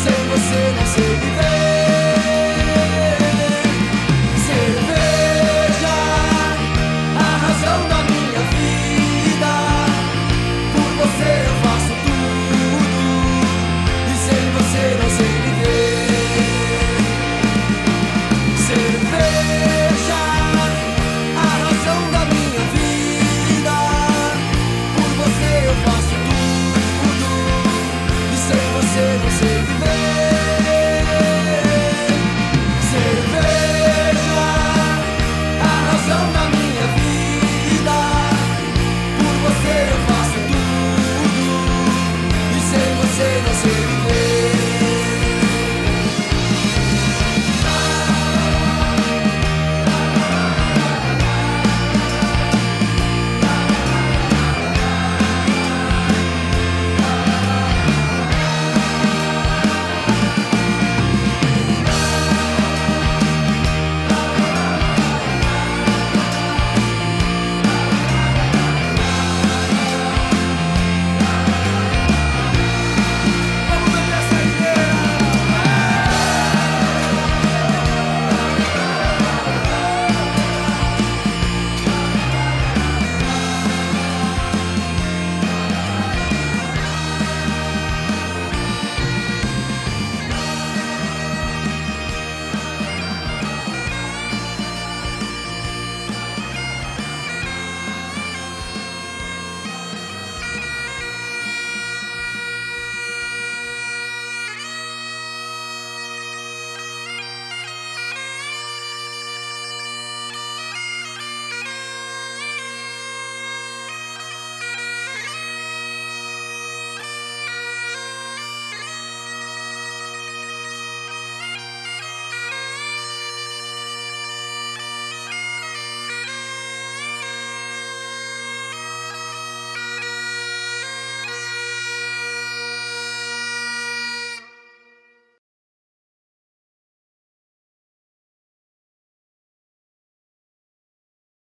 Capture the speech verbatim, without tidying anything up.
Você não se viver.